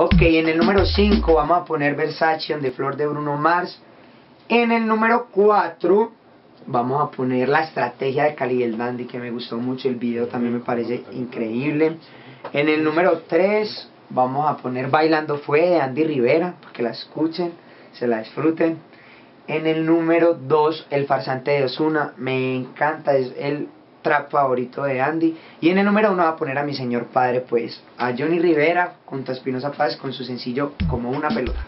Ok, en el número 5 vamos a poner Versace de Flor de Bruno Mars. En el número 4 vamos a poner La Estrategia de Cali del Dandy, que me gustó mucho el video, también me parece increíble. En el número 3 vamos a poner Bailando Fue de Andy Rivera, para que la escuchen, se la disfruten. En el número 2, El Farsante de Ozuna, me encanta, es el trap favorito de Andy. Y en el número 1 va a poner a mi señor padre, pues, a Johnny Rivera junto a Espinosa Paz con su sencillo Como una Pelota.